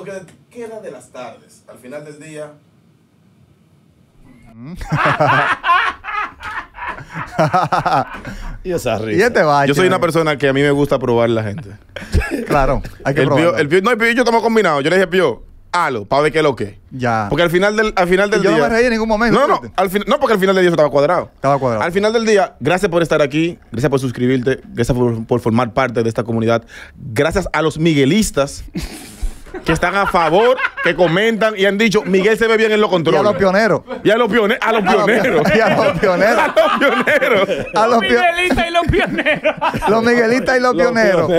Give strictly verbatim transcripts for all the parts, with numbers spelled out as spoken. toque de queda de las tardes. Al final del día... y esa risa. Y te va, yo soy una persona que a mí me gusta probar la gente. Claro, hay que probar. El Pío, no, el Pío y yo estamos combinados. Yo le dije, Pío, halo, para ver qué es lo que. Ya. Porque al final del, al final del yo día. Yo no me reí en ningún momento. No, no, al fin, no, porque al final del día yo estaba cuadrado. Estaba cuadrado. Al final del día, gracias por estar aquí, gracias por suscribirte, gracias por, por formar parte de esta comunidad. Gracias a los miguelistas que están a favor, que comentan y han dicho, Miguel se ve bien en los controles. Y a los pioneros. Y a los pioneros. A los pioneros. Y a los pioneros. A los pioneros. A los miguelistas y los pioneros. Los miguelistas y los pioneros.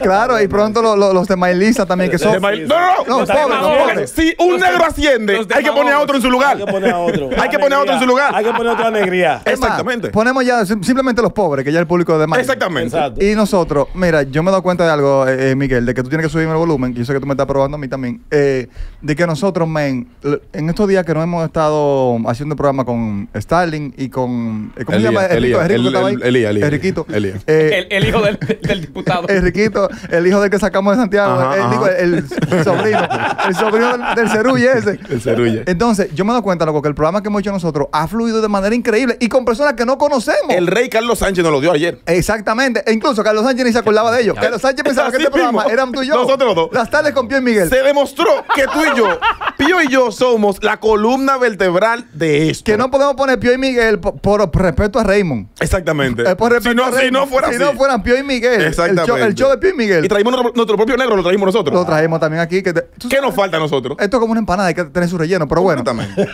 Claro, y pronto los, los, los de Mailisa también, que son... No, no, no. Los pobres, los pobres. Si un negro asciende, hay que poner a otro en su lugar. Hay que poner a otro. Hay que poner a otro en su lugar. Hay que poner otra alegría. Exactamente. Ponemos ya simplemente los pobres, que ya el público de Mailisa. Exactamente. Y nosotros, mira, yo me he dado cuenta de algo, eh, Miguel, de que tú tienes que subirme el volumen, que yo sé que tú me estás probando a mí también, eh, de que nosotros, men, en estos días que nos hemos estado haciendo programa con Starling y con... ¿Cómo Elía, se llama? Elía, Enriquito. El hijo del, del diputado. Enriquito, el hijo del que sacamos de Santiago. Ajá, el, digo, el, el sobrino. El sobrino del, del Cerulle ese. El Cerulle. Entonces, yo me doy cuenta, loco, que el programa que hemos hecho nosotros ha fluido de manera increíble y con personas que no conocemos. El rey Carlos Sánchez nos lo dio ayer. Exactamente. E incluso Carlos Sánchez ni se acordaba de ellos. Carlos Sánchez pensaba que este mismo programa eran tú y yo. Nosotros dos. Las tardes con Pío y Miguel. Se demostró que tú y yo, Pío y yo, somos la columna vertebral de esto. Que no podemos poner Pío y Miguel por, por respeto a Raymond. Exactamente. Eh, por respeto si, no, a Raymond. Si no fuera si así. Si no fueran Pío y Miguel. Exactamente. El show, el show de Pío y Miguel. Y traímos nuestro, nuestro propio negro, lo trajimos nosotros. Lo trajimos también aquí. Que te, ¿Qué sabes? Nos falta a nosotros? Esto es como una empanada, hay que tener su relleno, pero bueno.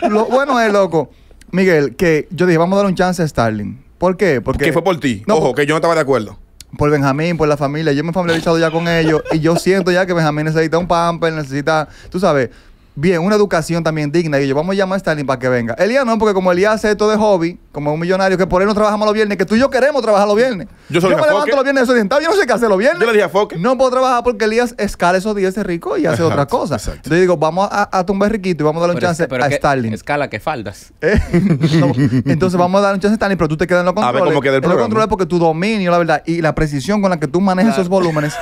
Lo bueno es, loco, Miguel, que yo dije, vamos a dar un chance a Starling. ¿Por qué? Porque que fue por ti. No, ojo, por... que yo no estaba de acuerdo. Por Benjamín, por la familia. Yo me he familiarizado ya con ellos y yo siento ya que Benjamín necesita un pamper, necesita, tú sabes, bien, una educación también digna. Y yo, vamos a llamar a Starling para que venga. Elías no, porque como Elías hace esto de hobby, como un millonario, que por él no trabajamos los viernes, que tú y yo queremos trabajar los viernes. Yo, yo me levanto Foque. Los viernes desorientado, yo no sé qué hacer los viernes. Yo le dije a Foque. No puedo trabajar porque Elías escala esos días de rico y hace ajá, otra cosa. Exacto. Entonces yo digo, vamos a, a tumbar riquito y vamos a darle pero un chance es, pero a que, Starling. Escala que faldas. ¿Eh? No, entonces vamos a dar un chance a Starling, pero tú te quedas en los controles. A ver cómo queda el programa. En los controles porque tu dominio, la verdad, y la precisión con la que tú manejas claro. esos volúmenes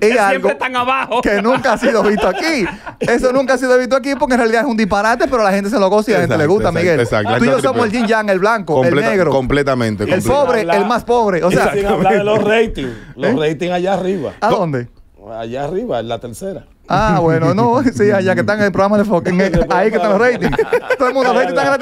es algo están abajo. Que nunca ha sido visto aquí. Eso nunca ha sido visto aquí. Aquí porque en realidad es un disparate, pero la gente se lo goza y exacto, a la gente le gusta, exacto, Miguel. Exacto, tú y yo somos el yin yang, el blanco, completa, el negro. Completamente. El completa. Pobre, hablar, el más pobre. O sea, sin hablar de los ratings. Los ¿eh? Ratings allá arriba. ¿A dónde? Allá arriba, en la tercera. Ah, bueno, no, sí, allá que están en el programa de Fox, ahí que están los ratings. Todo el mundo, los ratings están en la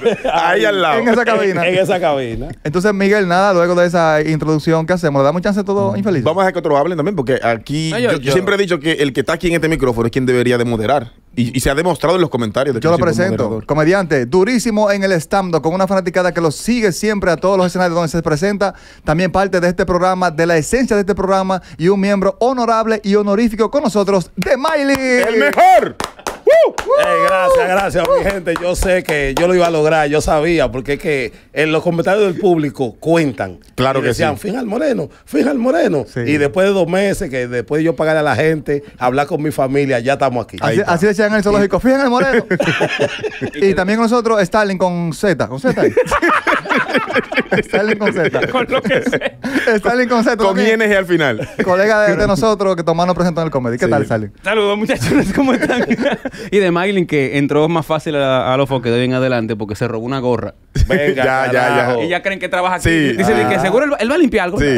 tercera. Ahí al lado. En esa cabina. En, en esa cabina. Entonces, Miguel, nada, luego de esa introducción que hacemos, le damos chance a todos infelices. Vamos a dejar que otros hablen también, porque aquí no, yo, yo, yo siempre he dicho que el que está aquí en este micrófono es quien debería de moderar. Y, y se ha demostrado en los comentarios. De yo lo presento, comediante, durísimo en el stand-up, con una fanaticada que lo sigue siempre a todos los escenarios donde se presenta. También parte de este programa, de la esencia de este programa, y un miembro honorable y honorífico con nosotros de Miley. ¡El mejor! ¡Uh! Hey, gracias, gracias, uh! mi gente. Yo sé que yo lo iba a lograr, yo sabía, porque es que en los comentarios del público cuentan. Claro que decían, sí. Fin al moreno, fin al moreno. Sí. Y después de dos meses, que después de yo pagar a la gente, hablar con mi familia, ya estamos aquí. Así, así decían en el zoológico, fin al moreno. Y también nosotros, Starling con Z, con Z. Starling con Z. Con lo que sé. Starling con Z. Con I N G al final. Colega de, de nosotros que Tomás nos presentó en el comedy. ¿Qué sí. tal, Starling? Saludos, muchachos. ¿Cómo están? Y de Maylin, que entró más fácil a, a los Foques de hoy en adelante porque se robó una gorra. Venga, ya, ya, ya. Y ya creen que trabaja aquí. Sí. Dicen ah. que seguro él va, él va a limpiar algo. Sí.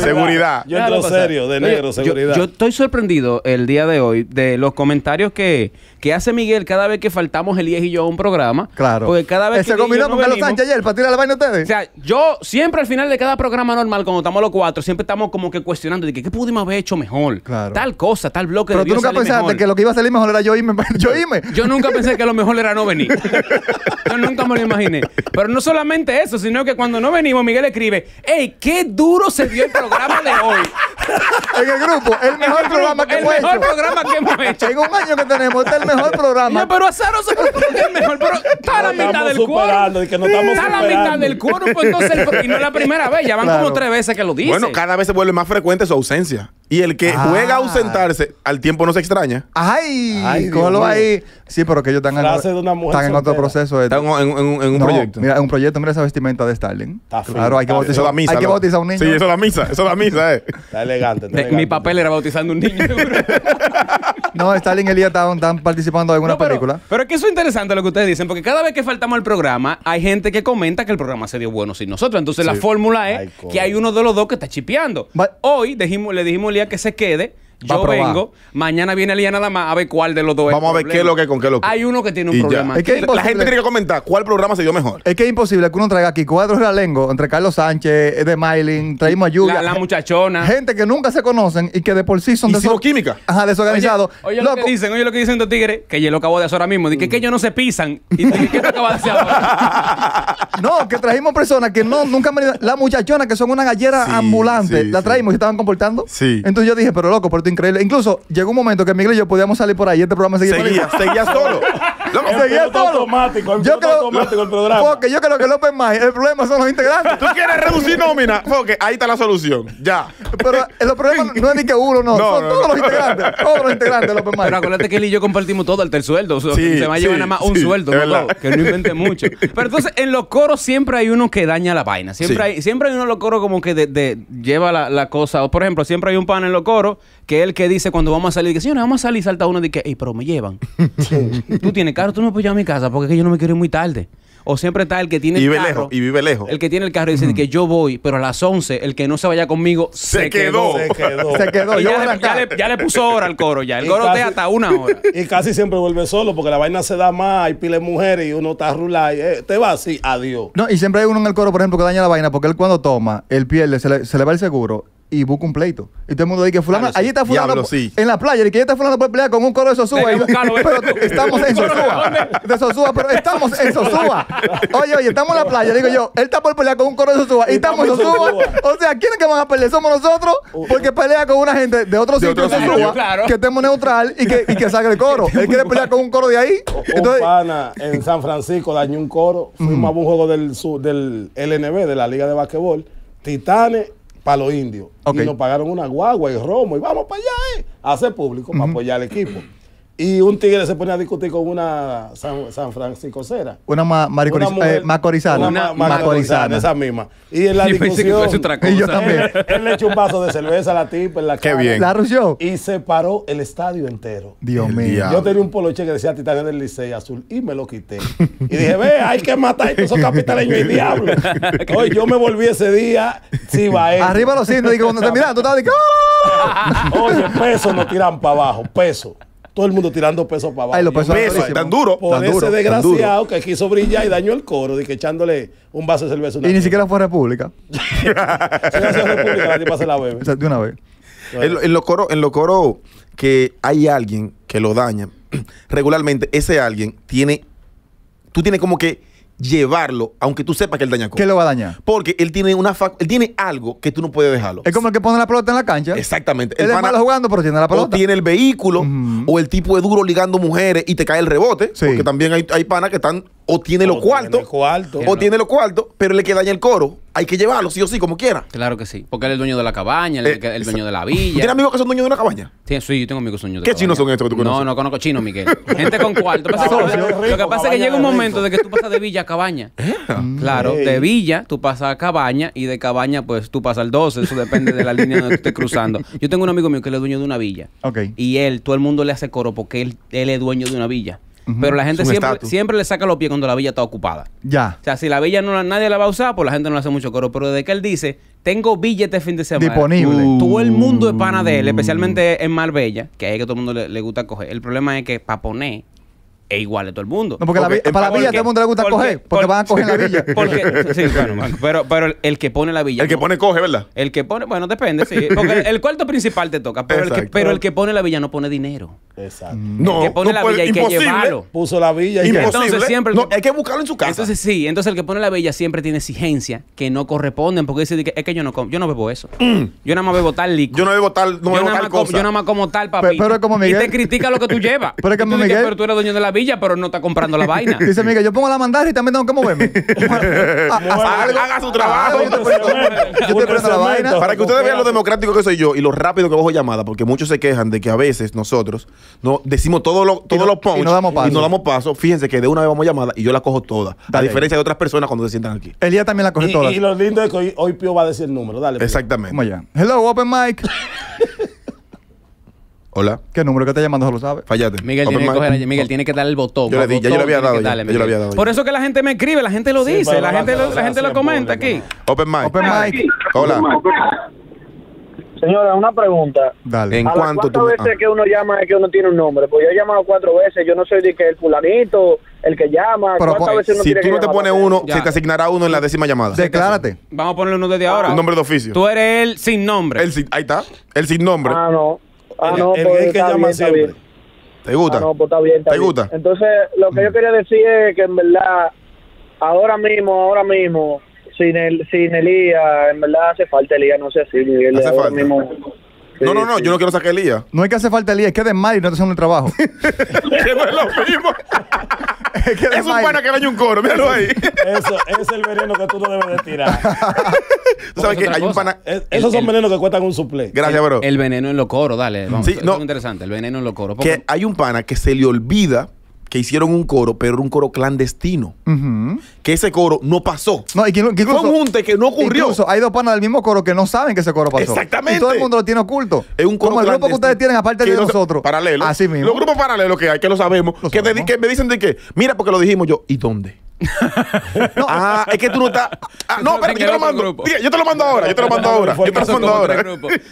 Seguridad. Yo entro serio, de negro, oye, seguridad. Yo, yo estoy sorprendido el día de hoy de los comentarios que, que hace Miguel cada vez que faltamos Elías y yo a un programa. Claro. Porque cada vez que se combinó con Carlos Sánchez ayer para tirar la vaina a ustedes. O sea, yo siempre al final de cada programa normal, cuando estamos los cuatro, siempre estamos como que cuestionando de que qué pudimos haber hecho mejor. Claro. Tal cosa, tal bloque. Pero tú nunca pensaste mejor. Que lo que iba a salir mejor era yo irme. Yo, irme. Yo nunca pensé que lo mejor era no venir. Yo nunca me lo imaginé. Pero no solamente eso, sino que cuando no venimos, Miguel escribe, ¡ey, qué duro se dio el programa de hoy! En el grupo, el mejor el programa grupo, que hemos hecho. El mejor programa que hemos hecho. En un año que tenemos, este es el mejor programa. No, pero azaroso que es el mejor, pero está no a la mitad del quórum. Que no estamos está a la mitad del quórum, pues entonces, el, y no es la primera vez, ya van claro. como tres veces que lo dicen. Bueno, cada vez se vuelve más frecuente su ausencia. Y el que ah. juega a ausentarse, al tiempo no se extraña. ¡Ay! Ay cógelo ahí. Sí, pero que ellos están, en, de una mujer están en otro proceso. Están en, en, en un no, proyecto. Mira, en un proyecto. Mira esa vestimenta de Starling. Está claro, hay que, bautizar, la misa, hay que bautizar a un niño. Sí, eso es la misa. Eso es la misa, eh. Está elegante. Está elegante de, mi papel era bautizando a un niño. No, Starling y Elías están, están participando en alguna no, pero, película. Pero es que eso es interesante lo que ustedes dicen, porque cada vez que faltamos al programa, hay gente que comenta que el programa se dio bueno sin nosotros. Entonces sí. La fórmula es Ay, que hay uno de los dos que está chipeando. But, Hoy dijimos, le dijimos a Elías que se quede. Yo vengo. Mañana viene Elías nada más a ver cuál de los dos es. Vamos a ver qué es lo que con qué es lo que. Hay uno que tiene un problema. Es que es la gente tiene que comentar cuál programa se dio mejor. Es que es imposible que uno traiga aquí cuatro realengos entre Carlos Sánchez, de Maylin, traímos a Yuya. La, la muchachona. Gente que nunca se conocen y que de por sí son desorganizados. Ajá, desorganizados. Oye, oye lo que dicen, oye lo que dicen los tigres, que yo lo acabo de hacer ahora mismo. Dije que ellos no se pisan. Y que lo acabo de hacer ahora. No, que trajimos personas que no, nunca han venido. Las muchachonas que son una gallera sí, ambulante, sí, la traímos sí. y estaban comportando. Sí. Entonces yo dije, pero loco, por tu increíble. Incluso llegó un momento que Miguel y yo podíamos salir por ahí. Este programa seguía Seguía, seguía solo. Loco, el seguía solo. Automático, el yo creo, automático el programa. Porque yo creo que el Open Mic, el problema son los integrantes. Tú quieres reducir nómina. Porque ahí está la solución. Ya. Pero los problemas no es ni que uno, no. no son no, todos no. los integrantes. Todos los integrantes del Open Mic. Pero acuérdate que él y yo compartimos todo hasta el sueldo. Sí, se va a llevar sí, nada más un sí, sueldo, no todo, que no invente mucho. Pero entonces, en los coros siempre hay uno que daña la vaina. Siempre sí. hay, siempre hay uno en los coros como que de, de, lleva la, la cosa. Por ejemplo, siempre hay un pan en los coros que es el que dice cuando vamos a salir, que señores, vamos a salir, salta uno y dice, ey, pero me llevan. Tú tienes carro, tú no me puedes llevar a mi casa porque es que yo no me quiero ir muy tarde. O siempre está el que tiene vive el carro. Lejos, y vive lejos. El que tiene el carro y dice mm. que yo voy, pero a las once, el que no se vaya conmigo, se, se quedó. quedó. Se quedó. Se quedó. Yo ya, le, ya, le, ya le puso hora al coro ya. El y coro casi, te hasta una hora. Y casi siempre vuelve solo porque la vaina se da más, hay pile de mujeres y uno está rulado. Eh, te va así, adiós. No, y siempre hay uno en el coro, por ejemplo, que daña la vaina porque él cuando toma, él pierde, se le, se le va el seguro. Y busca un pleito. Y todo el mundo dice que fulano, claro, allí está fulano diablo, sí. en la playa, y que allí está fulano puede pelear con un coro de Sosúa. Y, pero tú, estamos en Sosúa. De Sosúa, pero estamos en Sosúa. Oye, oye, estamos en la playa. Digo yo, él está por pelear con un coro de Sosúa y estamos en Sosúa. O sea, ¿quiénes que van a pelear? Somos nosotros, porque pelea con una gente de otro sitio de Sosúa, claro. que estemos neutral y que, y que salga el coro. Él quiere pelear con un coro de ahí. O, entonces, un pana en San Francisco dañó un coro. Fuimos a un juego del, del L N B, de la Liga de Basquetbol. Titanes. Para los indios. Okay. Y nos pagaron una guagua y romo. Y vamos para allá, ¿eh? A hacer público, uh-huh. para apoyar al equipo. Y un tigre se pone a discutir con una San, San Francisco Cera. Una ma, maricoriz- una mujer, eh, macorizana. Una ma, macorizana, esa misma. Y en la y discusión. Y yo también. Él, él le echó un vaso de cerveza a la tipa en la cara. Qué bien. La rució. Y se paró el estadio entero. Dios mío. Diablo. Yo tenía un poloche que decía Titanes del Licey azul y me lo quité. Y dije, ve, hay que matar a estos capitaleños y diablo. Hoy yo me volví ese día, sí va él. Arriba los indios, digo, cuando te miran, tú estabas diciendo. Oye, peso nos tiran para abajo, peso. Todo el mundo tirando pesos para abajo. Ay, los pesos peso, tan duros. Por tan ese duro, desgraciado que quiso brillar y dañó el coro, de que echándole un vaso de cerveza. Una y vez. Ni siquiera fue República. Si no fue República, nadie pasa la bebé. O sea, de una vez. En, en los coros lo coro que hay alguien que lo daña, regularmente ese alguien tiene. Tú tienes como que llevarlo, aunque tú sepas que él daña cosas. ¿Qué lo va a dañar? Porque él tiene una fac- él tiene algo que tú no puedes dejarlo. Es como el que pone la pelota en la cancha. Exactamente. Él el es pana- malo jugando, pero tiene la pelota. O tiene el vehículo, uh-huh. o el tipo es duro ligando mujeres y te cae el rebote. Sí. Porque también hay, hay panas que están, o tiene los cuartos, cuarto, o no. tiene los cuartos, pero le que daña el coro. Hay que llevarlo, sí o sí, como quiera. Claro que sí. Porque él es el dueño de la cabaña, el, eh, el dueño de la villa. ¿Tienes amigos que son dueños de una cabaña? Sí, sí, yo tengo amigos que son dueños de la cabaña. ¿Qué chinos son estos que tú conoces? No, no conozco chinos, Miguel. Gente con cuarto. Lo que pasa es que llega un momento de que tú pasas de villa a cabaña. Claro, de villa tú pasas a cabaña y de cabaña pues tú pasas al doce. Eso depende de la línea donde tú estés cruzando. Yo tengo un amigo mío que él es dueño de una villa. Okay. Y él, todo el mundo le hace coro porque él, él es dueño de una villa. Uh-huh. Pero la gente siempre, siempre le saca los pies cuando la villa está ocupada. Ya. O sea, si la villa no nadie la va a usar, pues la gente no le hace mucho coro. Pero desde que él dice, tengo billete fin de semana. Disponible. Uh. Todo el mundo es pana de él, especialmente en Marbella, que ahí es que todo el mundo le, le gusta coger. El problema es que para poner es igual de todo el mundo. No, porque, porque la, para la villa todo el mundo le gusta porque, coger, porque, porque van a coger la villa. Porque, sí, bueno, pero, pero el que pone la villa. El no, que pone coge, ¿verdad? El que pone, bueno, depende, sí. Porque el, el cuarto principal te toca, pero el, que, pero el que pone la villa no pone dinero. Exacto. No, el que pone no, la villa hay que llevarlo. Puso la villa y entonces siempre no, hay que buscarlo en su casa. Entonces sí, entonces el que pone la villa siempre tiene exigencias que no corresponden porque dice que es que yo no como, yo no bebo eso. Mm. Yo nada más bebo tal líquido. Yo no bebo tal, no bebo tal cosa. Yo nada más como tal papi. Pero como Miguel. Y te critica lo que tú llevas. Pero como Miguel. Pero tú eres dueño de la villa, pero no está comprando la vaina. Dice Miguel, yo pongo la mandar y también tengo que moverme. Haga su trabajo. yo te prendo la vaina. Para que ustedes vean lo democrático que soy yo y lo rápido que bajo llamada, porque muchos se quejan de que a veces nosotros no decimos todos los todos los punch y no damos paso. Y no damos paso. Fíjense que de una vez vamos llamada y yo la cojo toda. A diferencia de otras personas cuando se sientan aquí. Elías también la coge toda. Y lo lindo es que hoy, hoy Pío va a decir el número. Dale. Exactamente. Vamos allá. Hello, Open Mic. Hola. ¿Qué número que está llamando? Se lo sabe. Fallate. Miguel, tiene que, coger, Miguel tiene que dar el botón. Yo le di, botón, ya yo le había dado. Darle, ya, yo le había dado. Por eso que la gente me escribe, la gente lo sí, dice, la, la gente lo, la gente lo comenta aquí. Open mic. Open mic. Hola. Señora, una pregunta. Dale. ¿En cuánto tú veces ah. que uno llama es que uno tiene un nombre? Pues yo he llamado cuatro veces. Yo no soy de que el fulanito, el que llama. Pero veces uno si tú no te pones uno, ya. se te asignará uno en la décima llamada. Declárate. Vamos a ponerle uno desde ahora. Un nombre de oficio. Tú eres el sin nombre. El sin, ahí está. El sin nombre. Ah, no. Ah, no, el, el pues, que llama bien, siempre. ¿Te gusta? Ah, no, pues está bien, está ¿Te bien. gusta? Entonces, lo que yo quería decir es que en verdad, ahora mismo, ahora mismo, sin el sin Elías, en verdad hace falta Elías, no sé si Miguel hace falta. Mismo, sí, no, no, no, sí. yo no quiero sacar Elías. No es que hace falta Elías, es que de mal y no te hacen el trabajo. Que no es lo mismo. Es, que es un pana que daña un coro, míralo ahí. Eso, es el veneno que tú no debes de tirar. Tú sabes que hay un pana... Es, esos el, son venenos que cuestan un suple. Gracias, bro. El veneno en los coros, dale. Vamos, sí, no, es interesante, el veneno en los coros. Que hay un pana que se le olvida que hicieron un coro, pero era un coro clandestino. Uh-huh. Que ese coro no pasó. No, y que, que incluso, fue un junte que no ocurrió. Incluso hay dos panas del mismo coro que no saben que ese coro pasó. Exactamente. Y todo el mundo lo tiene oculto. Es un coro Como el grupo que ustedes tienen, aparte de no, nosotros. Paralelo. Así mismo. Los grupos paralelos que hay, que lo sabemos. Lo que, sabemos. Te, que me dicen de que, mira, porque lo dijimos yo. ¿Y dónde? No. Ah, es que tú no estás. Ah, no, espérate, yo te lo mando. Yo te lo mando ahora. Yo te lo mando ahora. Yo te lo mando ahora.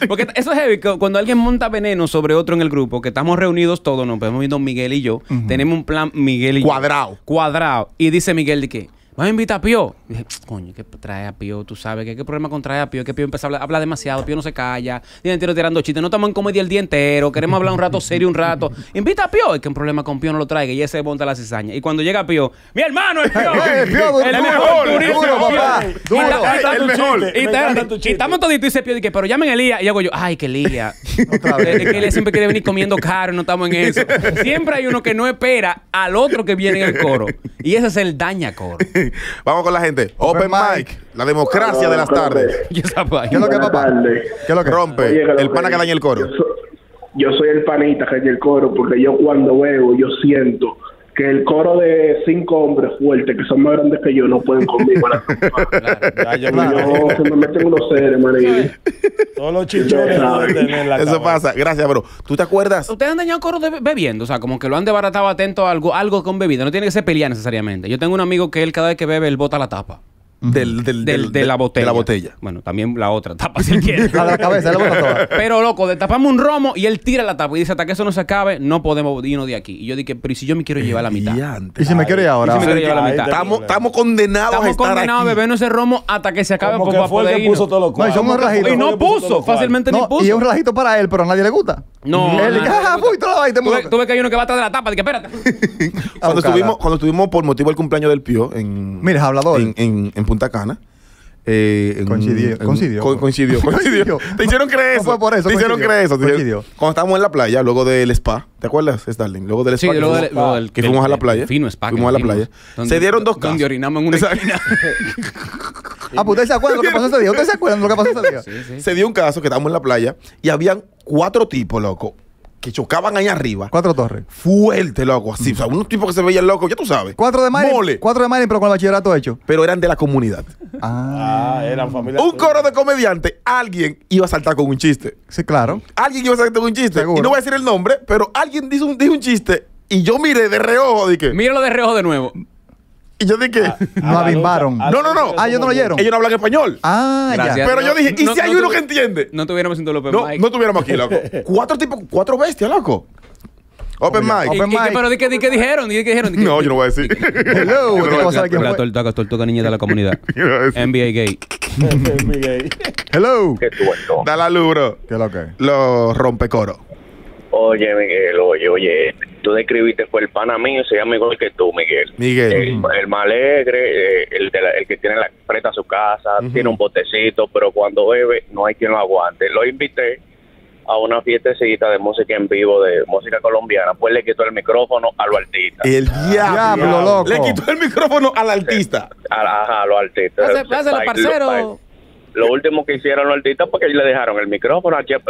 Porque eso es heavy. Cuando alguien monta veneno sobre otro en el grupo, que estamos reunidos todos, nos podemos ir, don Miguel y yo. Uh-huh. Tenemos un plan, Miguel y cuadrado. yo. Cuadrado. Cuadrado. Y dice Miguel de que ¿vas a invitar a Pío? Y dije, coño, que trae a Pío, tú sabes, que qué problema con traer a Pío, que Pío empieza a hablar, habla demasiado, Pío no se calla, día entero tirando chistes, no estamos en comedia el día entero, queremos hablar un rato serio, un rato. Invita a Pío, es que un problema con Pío no lo traiga, y ese se monta la cizaña. Y cuando llega Pío, mi hermano es Pío, el Pío, el mejor, duro, papá, el mejor. Y estamos toditos y dice Pío, pero llamen a Elías, y hago yo, ay, que Elías, otra vez, que Elías siempre quiere venir comiendo caro, no estamos en eso. Siempre hay uno que no espera al otro que viene en el coro, y ese es el daña coro. Vamos con la gente. Open, Open mic. mic. La democracia no, de las rompe. tardes. ¿Qué es lo que, papá? Tarde. ¿Qué es lo que rompe? Oye, que lo el que pana es. que daña el coro. Yo, so, yo soy el panita que daña el coro porque yo cuando veo, yo siento que el coro de cinco hombres fuertes que son más grandes que yo no pueden conmigo. Para claro, ya, claro. Yo se me meten unos seres, maní. Todos los chichones pueden tener la Eso cama. pasa. Gracias, bro. ¿Tú te acuerdas? Ustedes han dañado coros de bebiendo. O sea, como que lo han desbaratado atento a algo, algo con bebida. No tiene que ser pelea necesariamente. Yo tengo un amigo que él cada vez que bebe, él bota la tapa. Del, del, del, del, de, la botella. de la botella. Bueno, también la otra tapa si él quiere. La de la cabeza, la bota toda. Pero loco, destapamos un romo y él tira la tapa y dice: hasta que eso no se acabe, no podemos irnos de aquí. Y yo dije: pero si yo me quiero llevar la mitad. Y si me quiero llevar ahora. Estamos condenados a estar aquí. Estamos condenados a bebernos ese romo hasta que se acabe. Como que fue el que puso todos los cuadros. No, y somos un relajito. Y no puso, fácilmente ni puso. Y es un relajito para él, pero a nadie le gusta. No. Él dice: ¡ah, fui! Tú ves que hay uno que va atrás de la tapa. Dije: espérate. Cuando estuvimos por motivo del cumpleaños del Pío en. Mira, hablador. En Punta Cana. Eh, coincidió, en, coincidió, co coincidió. Coincidió. Te hicieron creer eso. No fue por eso. Te coincidió. hicieron creer eso. Coincidió. Cuando estábamos en la playa, luego del spa. ¿Te acuerdas, Starling? Luego del spa. Sí, que luego del, luego del, que fuimos del, a la playa. Fino spa. Fuimos a la playa. Donde, se dieron dos casos. Donde orinamos en una esquina. Ah, pues ustedes se acuerdan lo que pasó ese día. Ustedes se acuerdan lo que pasó ese día. Sí, sí. Se dio un caso que estábamos en la playa y habían cuatro tipos, loco, que chocaban allá arriba. Cuatro torres. Fuerte, loco. Así. Mm. O sea, unos tipos que se veían locos. Ya tú sabes. Cuatro de Marin. Cuatro de Marin, pero con el bachillerato hecho. Pero eran de la comunidad. Ah. ah eran familia. Un coro de comediantes. Alguien iba a saltar con un chiste. Sí, claro. Alguien iba a saltar con un chiste. Seguro. Y no voy a decir el nombre, pero alguien dijo un, dijo un chiste y yo miré de reojo. Dije. Míralo de reojo de nuevo. Y yo dije, ah, no avimbaron. No, no, no. Ah, ellos no lo oyeron. Ellos no hablan español. Ah, Gracias, ya. Pero no, yo dije, ¿y no, si hay no uno que entiende? No tuviéramos en Open no, Mic. No tuviéramos aquí, loco. Cuatro tipos, cuatro bestias, loco. Open Mic. Open Mic. Pero di que, di que dijeron, di que dijeron. Di que, no, yo no voy a decir. Hello. Yo no voy a decir. La tortuga, tortuga niña de la comunidad. N B A gay. N B A gay. Hello. Qué tuerto. Da la luz, bro. Qué lo que. Los rompecoros. Oye, Miguel, oye, oye. Tú describiste, fue el pana mío, se llama igual que tú, Miguel. Miguel. El, el más alegre, el, de la, el que tiene la preta a su casa, uh-huh. tiene un botecito, pero cuando bebe no hay quien lo aguante. Lo invité a una fiestecita de música en vivo, de música colombiana, pues le quitó el micrófono a los artistas. El diablo, loco. Le quitó el micrófono al artista. Ajá, a los artistas. Pásale, parcero. Lo último que hicieron los artistas, porque le dejaron el micrófono a Chep.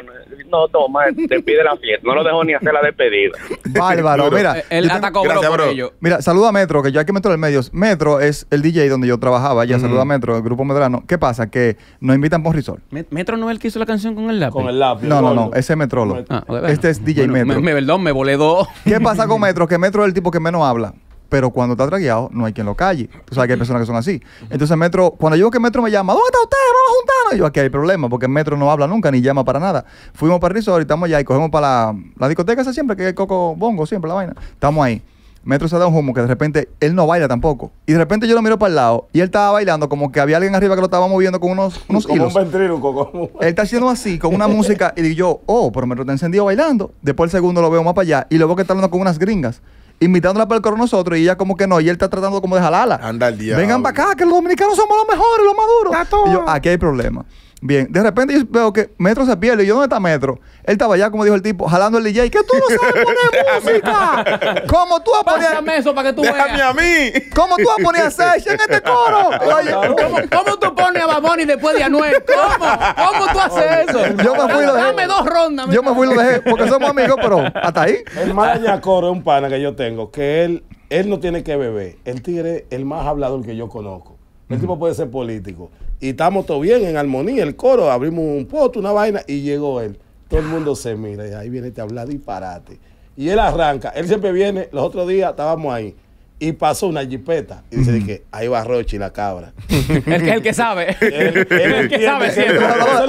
No, toma, despide la fiesta. No lo dejó ni hacer la despedida. Bárbaro, mira. Él tengo... atacó Gracias, bro, por bro. ello. Mira, saluda a Metro, que yo hay que meterlo en medios. Metro es el D J donde yo trabajaba. Ya, mm. saluda a Metro, el grupo Medrano. ¿Qué pasa? Que nos invitan por Risol. ¿Metro no es el que hizo la canción con el lápiz? Con el lápiz. No, no, no. Ese es Metrolo. Ah, okay, bueno. Este es D J bueno, Metro. Me, me, perdón, me volé dos. ¿Qué pasa con Metro? Que Metro es el tipo que menos habla. Pero cuando está tragueado, no hay quien lo calle. O sea, que hay personas que son así. Entonces, Metro, cuando yo veo que Metro me llama, ¿dónde está usted? Vamos a juntarnos. Y yo, aquí hay problema, porque Metro no habla nunca, ni llama para nada. Fuimos para el resort, estamos allá y cogemos para la, la discoteca esa siempre, que el Coco Bongo, siempre la vaina. Estamos ahí. Metro se da un humo que de repente él no baila tampoco. Y de repente yo lo miro para el lado y él estaba bailando como que había alguien arriba que lo estaba moviendo con unos, unos como hilos. Como un ventríloco. Como... Él está haciendo así, con una música. Y digo yo, oh, pero Metro está encendido bailando. Después el segundo lo veo más para allá y lo veo que está hablando con unas gringas, invitándola para el coro nosotros, y ella como que no, y él está tratando como de jalarla. Anda el diablo. Vengan para acá, que los dominicanos somos los mejores, los más duros. Y yo, aquí hay problema. Bien, de repente yo veo que Metro se pierde. Y yo, ¿dónde está Metro? Él estaba allá, como dijo el tipo, jalando el D J. ¡Que tú no sabes poner música! ¿Cómo tú vas a poner...? Pásame eso para que tú Déjame veas. ¡Déjame a mí! ¿Cómo tú vas a poner a Sasha en este coro? Oye, ¿cómo, ¿Cómo tú pones a Baboni después de Anuel? ¿Cómo? ¿Cómo tú haces eso? Yo me fui y lo dejé. Dame dos rondas. Yo me fui y lo dejé porque somos amigos, pero hasta ahí. El manager coro es un pana que yo tengo, que él, él no tiene que beber. El tigre es el más hablador que yo conozco. El tipo puede ser político. Y estamos todo bien, en armonía, el coro, abrimos un poto, una vaina, y llegó él. Todo el mundo se mira, y ahí viene te habla disparate. Y él arranca, él siempre viene, los otros días estábamos ahí, y pasó una jipeta, y dice que ahí va Rochi la cabra. El que es el que sabe. El, el, el, el que sabe siempre.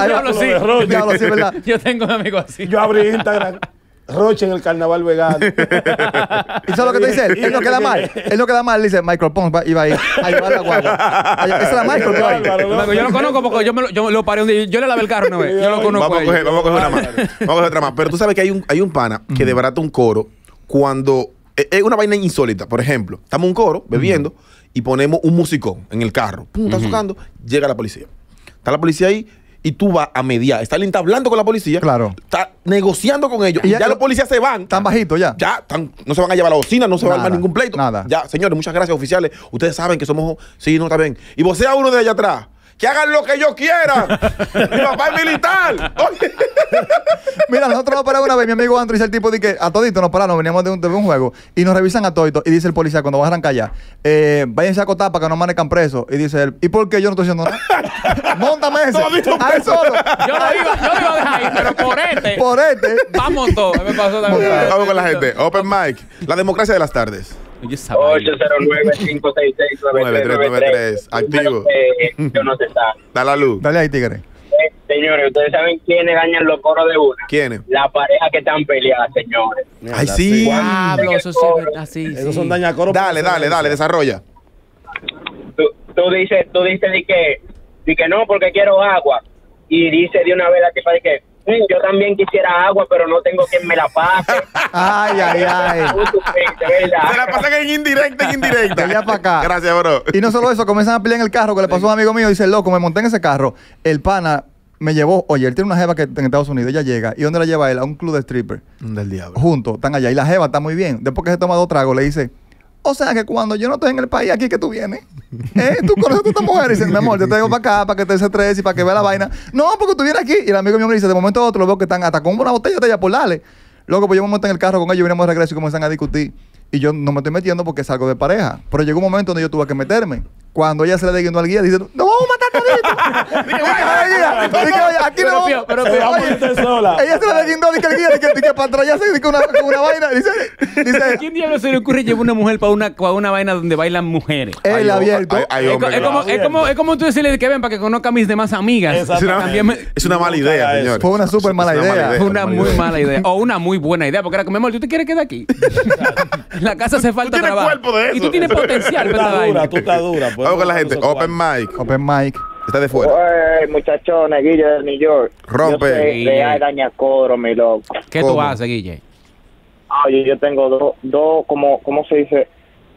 Yo hablo así, yo hablo así, ¿verdad? Yo tengo un amigo así. Yo abrí Instagram. Roche en el carnaval vegano. ¿Y eso es lo que te dice él? Él no queda mal. Él no queda mal. Él dice, Michael Pons va, iba a ir a llevar la guagua. Esa es la Michael que va ahí. Álvaro, yo lo conozco porque yo, me lo, yo lo paré un día. Yo le lavé el carro una vez. Yo lo conozco. Vamos a coger, vamos a coger una más. Vamos a coger otra más. Pero tú sabes que hay un, hay un pana que desbarata un coro cuando... Es eh, eh, una vaina insólita. Por ejemplo, estamos en un coro bebiendo uh-huh. y ponemos un musicón en el carro. Pum, está uh-huh. tocando. Llega la policía. Está la policía ahí. Y tú vas a mediar. Está linda hablando con la policía. Claro. Está negociando con ellos. Y ya, ya los policías se van. Tan bajitos ya. Ya. Tan, no se van a llevar la bocina, no se nada, va a armar ningún pleito. Nada. Ya, señores, muchas gracias, oficiales. Ustedes saben que somos... Sí, no, está bien. Y vos sea uno de allá atrás. Que hagan lo que yo quiera. Mi papá es militar. Mira, nosotros nos paramos una vez. Mi amigo Andrés, el tipo de que a todito nos pararon. Veníamos de un, de un juego y nos revisan a todito. Y dice el policía, cuando vas a arrancar ya, eh, váyanse a acotar para que no amanezcan presos. Y dice él, ¿y por qué yo no estoy haciendo nada? Móntame ese. A él solo. Yo lo iba, yo lo iba a dejar ahí, pero por este. Por este. Vamos todos. Me pasó también. Vamos con la gente. Open mic. La democracia de las tardes. ocho cero nueve, cinco seis seis, nueve tres nueve tres. Activo. Yo no sé estar. Da la luz. Dale ahí, tigre. Eh, señores, ¿ustedes saben quiénes ganan los coros de una? ¿Quiénes? La pareja que están peleadas, señores. Ay, sí. Diablo, eso sí es verdad. Sí, sí. Esos son dañacoros. Dale, dale, dale, desarrolla. Tú, tú dices, tú dices de que, de que no, porque quiero agua. Y dice de una vez la tipa de que... Yo también quisiera agua, pero no tengo quien me la pase. Ay, ay, ay. Se la pasan en indirecta, en indirecta. Allá para acá. Gracias, bro. Y no solo eso, comienzan a pelear en el carro, que le pasó a un amigo mío. Dice, loco, me monté en ese carro. El pana me llevó. Oye, él tiene una jeva que en Estados Unidos. Ella llega. ¿Y dónde la lleva él? A un club de stripper. Del diablo. Juntos, están allá. Y la jeva está muy bien. Después que se toma dos tragos, le dice... O sea, que cuando yo no estoy en el país, aquí es que tú vienes. ¿Eh? Tú conoces a esta mujer y dices, mi amor, te traigo para acá, para que te desestrese y para que vea la vaina. No, porque tú vienes aquí. Y el amigo mío me dice, de momento a otro, lo veo que están hasta con una botella de allá por dale. Luego, pues yo me monté en el carro con ellos, veníamos de regreso y comenzan a discutir. Y yo no me estoy metiendo porque salgo de pareja. Pero llegó un momento donde yo tuve que meterme. Cuando ella se le deguinó al guía, dice, no vamos a matar todito. Aquí no vamos. Pero ella se le deguinó, dice el guía, dice que para atrás ya se dice una, una vaina. Dice, dice, ¿quién diablo se le ocurre llevar una mujer para una, para una vaina donde bailan mujeres? Él abierto. Hay, hay hombre, es, como, es, como, es como tú decirle que ven para que conozca a mis demás amigas. Es una, me... es una mala idea, señor. Fue una súper mala idea. Fue una muy mala idea. O una muy buena idea. Porque era como, mi amor, ¿tú te quieres quedar aquí? La casa hace falta trabajo. Tú tienes cuerpo de eso. Y tú tienes potencial. Tú estás dura, tú estás dura. Vamos con la gente. Open mic. Open mic. Está de fuera. Oye, muchachona, Guille de New York. Rompe. Yo soy real dañacoro, mi loco. ¿Qué ¿Cómo? tú haces, Guille? Oye, yo tengo dos, do, como, ¿cómo se dice?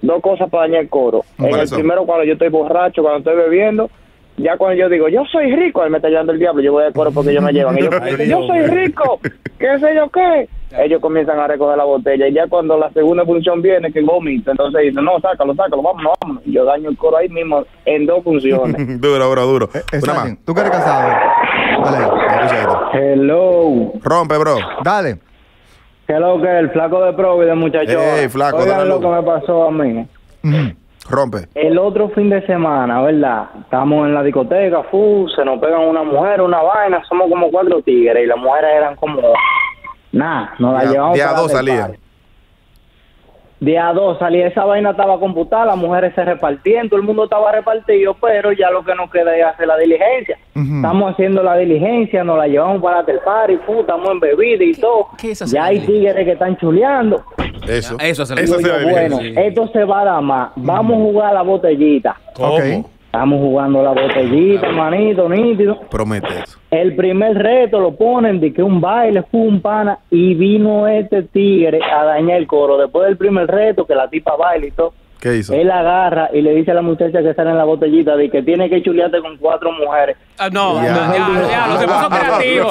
Dos cosas para dañar el coro. En el son? primero, cuando yo estoy borracho, cuando estoy bebiendo, ya cuando yo digo, yo soy rico, él me está llevando el diablo, yo voy al coro porque ellos me llevan. Y yo, yo soy rico, qué sé yo qué. ellos comienzan a recoger la botella, y ya cuando la segunda función viene, que vomita, entonces dicen, no, sácalo, sácalo, vámonos, vámonos. Y yo daño el coro ahí mismo en dos funciones. Duro, bro, duro. Eh, Una más. Tú que eres casado. Dale. Hello. Rompe, bro. Dale. ¿Qué es lo que es? El flaco de Provi de muchachos. Hey, flaco, oigan lo que me pasó a mí. Mm. Rompe. El otro fin de semana, ¿verdad? Estamos en la discoteca, fu, se nos pegan una mujer, una vaina, somos como cuatro tigres, y las mujeres eran como... Nah, nos la llevamos. Día dos salía. Día dos salía, esa vaina estaba computada, las mujeres se repartían, todo el mundo estaba repartido, pero ya lo que nos queda es hacer la diligencia. Uh-huh. Estamos haciendo la diligencia, nos la llevamos para el party, fu, estamos en bebida y todo. Ya hay tigres que están chuleando. Eso, eso, eso, eso se yo, bueno, sí. Esto se va a dar más. Vamos a jugar a la botellita. ¿Cómo? Okay. Estamos jugando la botellita, manito, nítido. Promete eso. El primer reto lo ponen de que un baile, fue un pana, y vino este tigre a dañar el coro. Después del primer reto, que la tipa baila y todo. ¿Qué hizo? Él agarra y le dice a la muchacha que sale en la botellita de que tiene que chulearte con cuatro mujeres. Ah, no, ya, no, ya, ya, lo se puso creativo.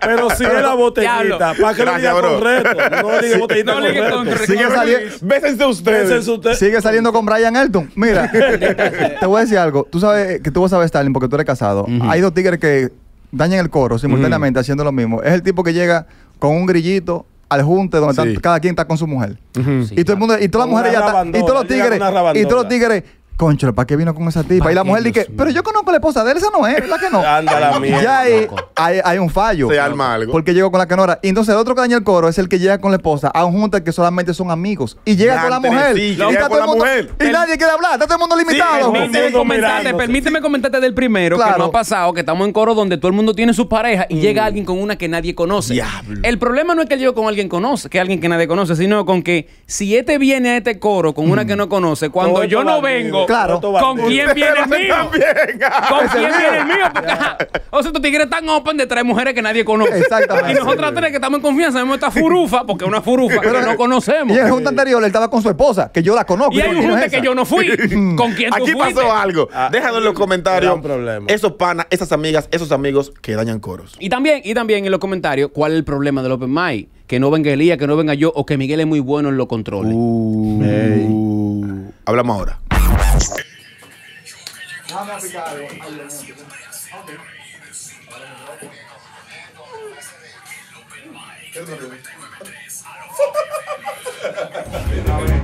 Pero sigue la botellita. ¿Para qué le diga con reto? No le diga botellita con reto. Sigue saliendo. Bésense ustedes. Sigue saliendo con Brian Elton. Mira, te voy a decir algo. Tú sabes que tú vas a saber, Stalin, porque tú eres casado. Uh-huh. Hay dos tigres que dañan el coro simultáneamente, uh-huh, haciendo lo mismo. Es el tipo que llega con un grillito al junte donde sí, están, cada quien está con su mujer. Uh-huh. Sí, y todo el mundo, y todas las mujeres ya están, y todos los tigres, y todos los tigres, concho, ¿para qué vino con esa tipa? Y la mujer dice, pero yo conozco a la esposa de él, esa no es, la que no. Anda la mierda. Ya hay, hay, hay un fallo. Se arma algo. Porque llegó con la canora. Y entonces el otro que daña el coro es el que llega con la esposa a un junta que solamente son amigos. Y llega con la mujer. Y está todo el mundo, y nadie quiere hablar. Está todo el mundo limitado. Permíteme comentarte del primero, que no ha pasado, que estamos en coro donde todo el mundo tiene sus parejas y llega alguien con una que nadie conoce. El problema no es que él llegue con alguien conoce, que alguien que nadie conoce, sino con que si este viene a este coro con una que no conoce, cuando yo no vengo, claro, ¿con quién viene el mío? ¿Con quién viene el mío? Porque, ajá, o sea, estos tigres están open de traer mujeres que nadie conoce. Exactamente. Y nosotras tres que estamos en confianza, vemos esta furufa, porque es una furufa que no conocemos. Y en el junta anterior él estaba con su esposa, que yo la conozco. Y, y hay un junta que yo no fui. ¿Con quién tú Aquí fuiste? Pasó algo. Ah, déjalo en los comentarios. Problema. Esos panas, esas amigas, esos amigos que dañan coros. Y también, y también en los comentarios, ¿cuál es el problema del Open Mic? Que no venga Elías, que no venga yo, o que Miguel es muy bueno en los controles. Uh, hey. uh, hablamos ahora.